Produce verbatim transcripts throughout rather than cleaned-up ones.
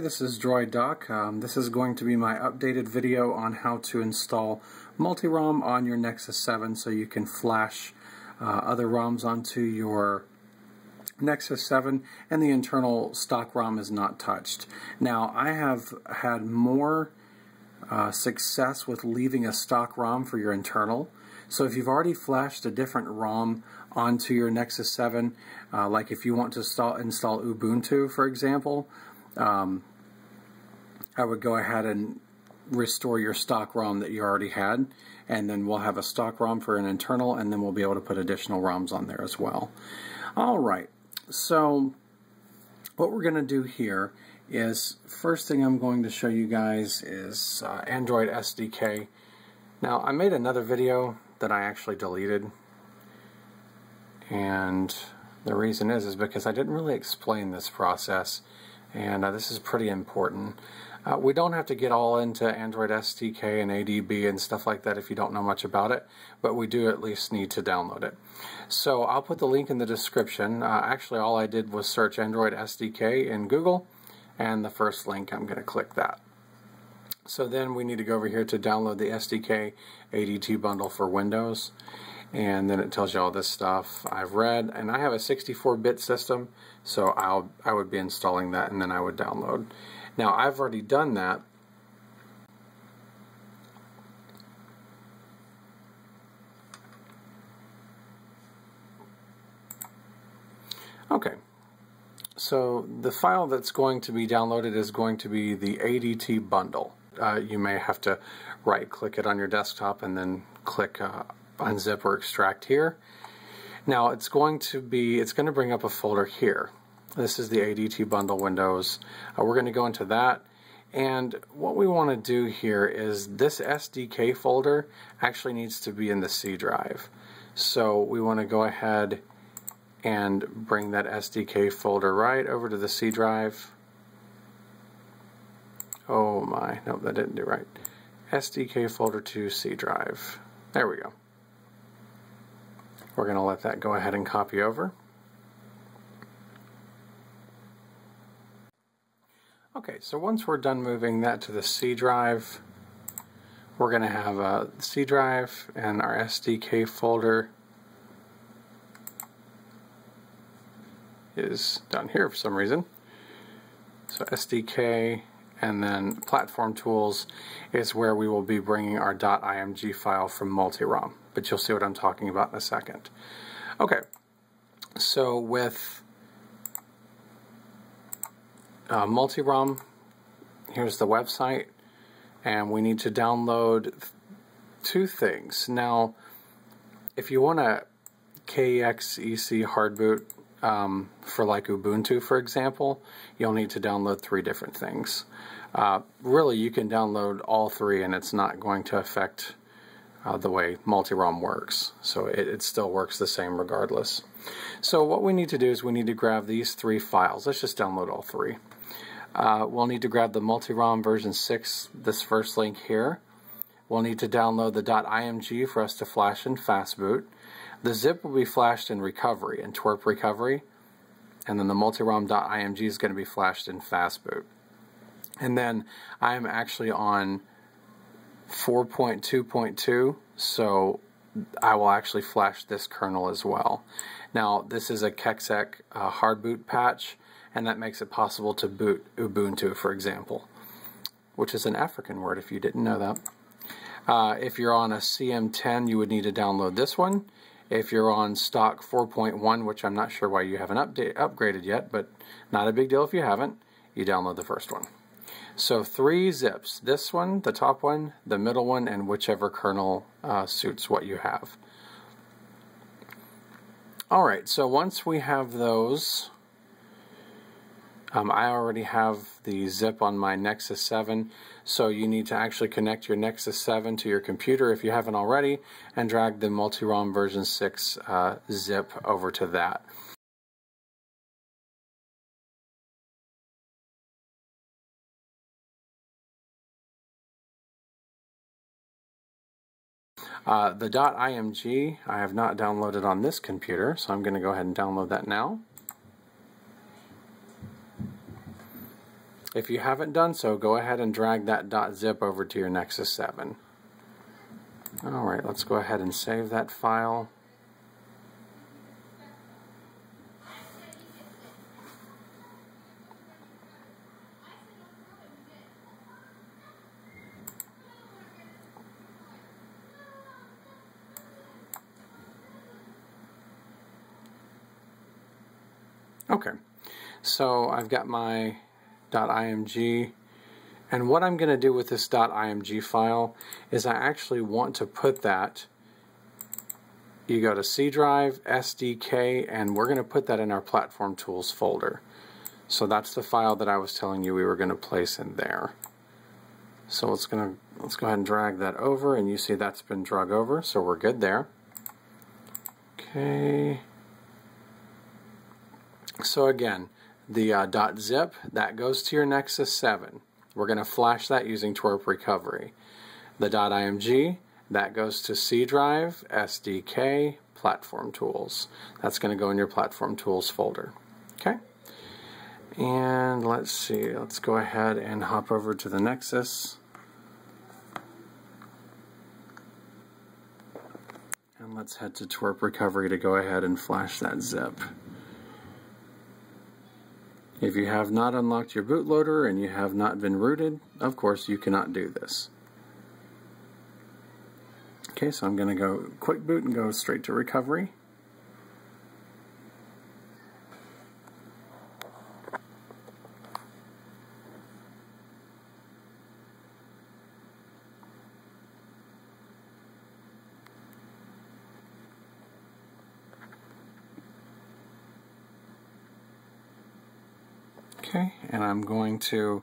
This is Droid Doc. Um, this is going to be my updated video on how to install MultiROM on your Nexus seven so you can flash uh, other ROMs onto your Nexus seven, and the internal stock ROM is not touched. Now, I have had more uh, success with leaving a stock ROM for your internal. So if you've already flashed a different ROM onto your Nexus seven, uh, like if you want to install, install Ubuntu, for example, Um, I would go ahead and restore your stock ROM that you already had, and then we'll have a stock ROM for an internal, and then we'll be able to put additional ROMs on there as well. Alright, so what we're going to do here is, first thing I'm going to show you guys is uh, Android S D K. Now, I made another video that I actually deleted, and the reason is is because I didn't really explain this process. And uh, this is pretty important. Uh, we don't have to get all into Android S D K and A D B and stuff like that if you don't know much about it, but we do at least need to download it. So I'll put the link in the description. Uh, actually, all I did was search Android S D K in Google, and the first link, I'm going to click that. So then we need to go over here to download the S D K A D T bundle for Windows. And then it tells you all this stuff I've read, and I have a sixty-four bit system, so I'll I would be installing that, and then I would download. Now, I've already done that, okay. So the file that's going to be downloaded is going to be the A D T bundle. Uh, you may have to right click it on your desktop and then click uh, unzip or extract here. Now it's going to be, it's going to bring up a folder here. This is the A D T bundle Windows. Uh, we're going to go into that, and what we want to do here is this S D K folder actually needs to be in the C drive. So we want to go ahead and bring that S D K folder right over to the C drive. Oh my, nope, that didn't do right. S D K folder to C drive. There we go. We're going to let that go ahead and copy over. Okay, so once we're done moving that to the C drive, we're going to have a C drive and our S D K folder is down here for some reason. So S D K, and then platform tools is where we will be bringing our .img file from MultiROM. But you'll see what I'm talking about in a second. Okay, so with uh, MultiROM, here's the website, and we need to download two things. Now, if you want a kexec hardboot um, for like Ubuntu, for example, you'll need to download three different things. Uh, really, you can download all three, and it's not going to affect Uh, the way MultiROM works. So it, it still works the same regardless. So what we need to do is we need to grab these three files. Let's just download all three. Uh, we'll need to grab the MultiROM version six, this first link here. We'll need to download the .img for us to flash in fastboot. The zip will be flashed in recovery, in T W R P recovery, and then the MultiROM.img is going to be flashed in fastboot. And then I'm actually on four point two point two, so I will actually flash this kernel as well. Now, this is a kexec uh, hardboot patch, and that makes it possible to boot Ubuntu, for example, which is an African word if you didn't know that. Uh, if you're on a C M ten, you would need to download this one. If you're on stock four point one, which I'm not sure why you haven't update, upgraded yet, but not a big deal if you haven't, you download the first one. So three zips, this one, the top one, the middle one, and whichever kernel uh, suits what you have. Alright, so once we have those, um, I already have the zip on my Nexus seven, so you need to actually connect your Nexus seven to your computer if you haven't already, and drag the MultiROM version six uh, zip over to that. Uh, the .img I have not downloaded on this computer, so I'm going to go ahead and download that now. If you haven't done so, go ahead and drag that .zip over to your Nexus seven. Alright, let's go ahead and save that file. Okay, so I've got my .img, and what I'm going to do with this .img file is I actually want to put that, you go to C drive, S D K, and we're going to put that in our platform tools folder. So that's the file that I was telling you we were going to place in there. So let's, gonna, let's go ahead and drag that over, and you see that's been dragged over, so we're good there. Okay. So again, the uh, .zip, that goes to your Nexus seven. We're going to flash that using T W R P recovery. The .img, that goes to C drive, S D K, platform tools. That's going to go in your platform tools folder. Okay? And let's see, let's go ahead and hop over to the Nexus. And let's head to T W R P recovery to go ahead and flash that zip. If you have not unlocked your bootloader and you have not been rooted, of course you cannot do this. Okay, so I'm going to go quick boot and go straight to recovery. Okay, and I'm going to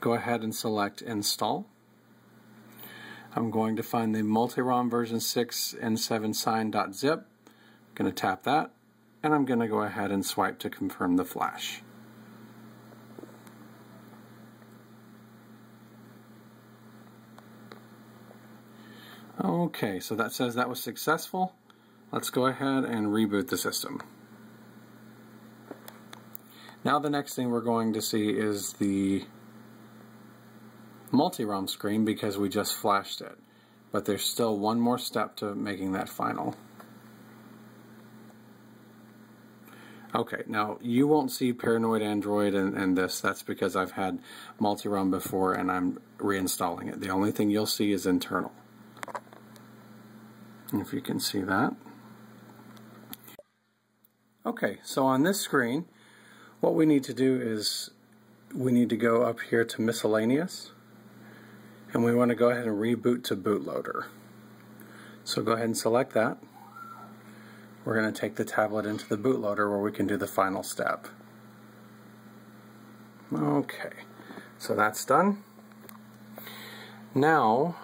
go ahead and select install. I'm going to find the MultiROM version six N seven sign.zip. I'm going to tap that, and I'm going to go ahead and swipe to confirm the flash. Okay, so that says that was successful. Let's go ahead and reboot the system. Now the next thing we're going to see is the MultiROM screen because we just flashed it. But there's still one more step to making that final. Okay, now you won't see Paranoid Android and, and this. That's because I've had MultiROM before and I'm reinstalling it. The only thing you'll see is internal. If you can see that. Okay, so on this screen, what we need to do is we need to go up here to miscellaneous, and we want to go ahead and reboot to bootloader. So go ahead and select that. We're going to take the tablet into the bootloader where we can do the final step. Okay, so that's done. Now,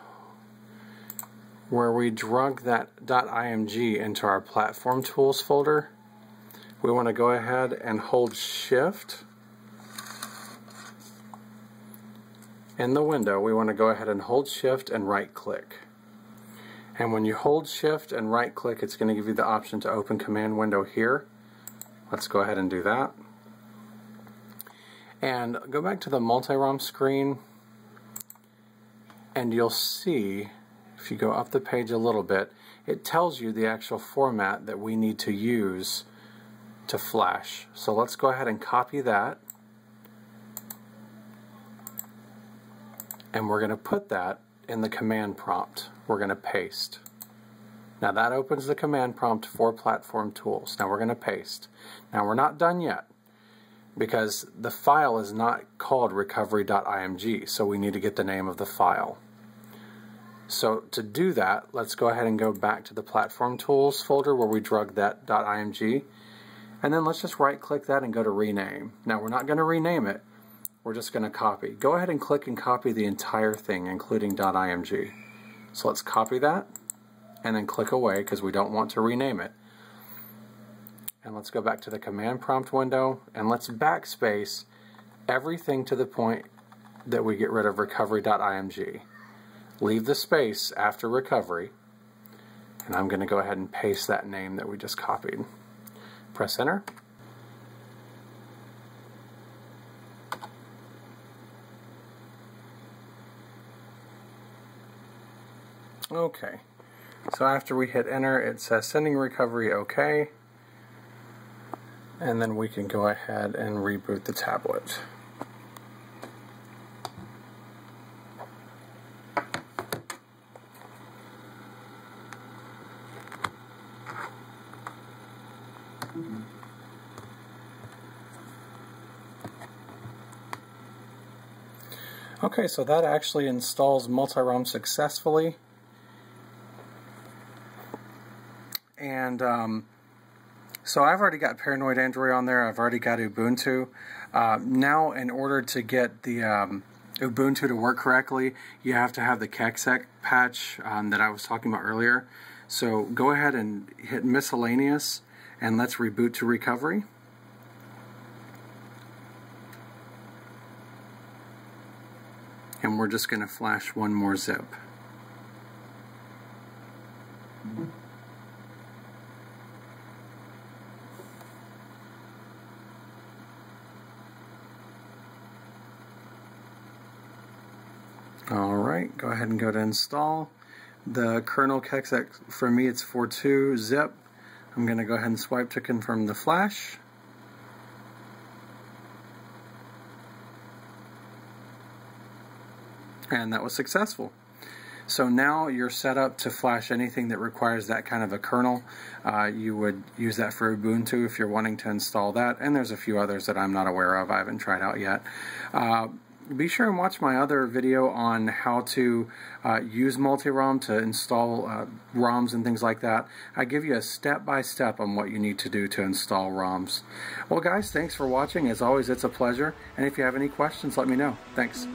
where we drug that .img into our platform tools folder, we want to go ahead and hold shift in the window. We want to go ahead and hold shift and right click. And when you hold shift and right click, it's going to give you the option to open command window here. Let's go ahead and do that. And go back to the MultiROM screen, and you'll see, if you go up the page a little bit, it tells you the actual format that we need to use to flash. So let's go ahead and copy that, and we're going to put that in the command prompt. We're going to paste. Now that opens the command prompt for platform tools. Now we're going to paste. Now we're not done yet, because the file is not called recovery dot I M G, so we need to get the name of the file. So to do that, let's go ahead and go back to the platform tools folder where we dragged that .img, and then let's just right click that and go to rename. Now we're not going to rename it, we're just going to copy. Go ahead and click and copy the entire thing, including .img. So let's copy that and then click away because we don't want to rename it. And let's go back to the command prompt window and let's backspace everything to the point that we get rid of recovery dot I M G. Leave the space after recovery, and I'm going to go ahead and paste that name that we just copied. Press enter. Okay, so after we hit enter it says sending recovery okay, and then we can go ahead and reboot the tablet. Okay, so that actually installs MultiROM successfully, and um, so I've already got Paranoid Android on there, I've already got Ubuntu. Uh, now in order to get the um, Ubuntu to work correctly, you have to have the kexec patch um, that I was talking about earlier. So go ahead and hit miscellaneous and let's reboot to recovery. And we're just going to flash one more zip. Alright, go ahead and go to install. The kernel kexec, for me it's four two zip. I'm going to go ahead and swipe to confirm the flash. And that was successful. So now you're set up to flash anything that requires that kind of a kernel. Uh, you would use that for Ubuntu if you're wanting to install that, and there's a few others that I'm not aware of, I haven't tried out yet. Uh, be sure and watch my other video on how to uh, use MultiROM to install uh, ROMs and things like that. I give you a step-by-step on what you need to do to install ROMs. Well guys, thanks for watching. As always, it's a pleasure, and if you have any questions, let me know. Thanks.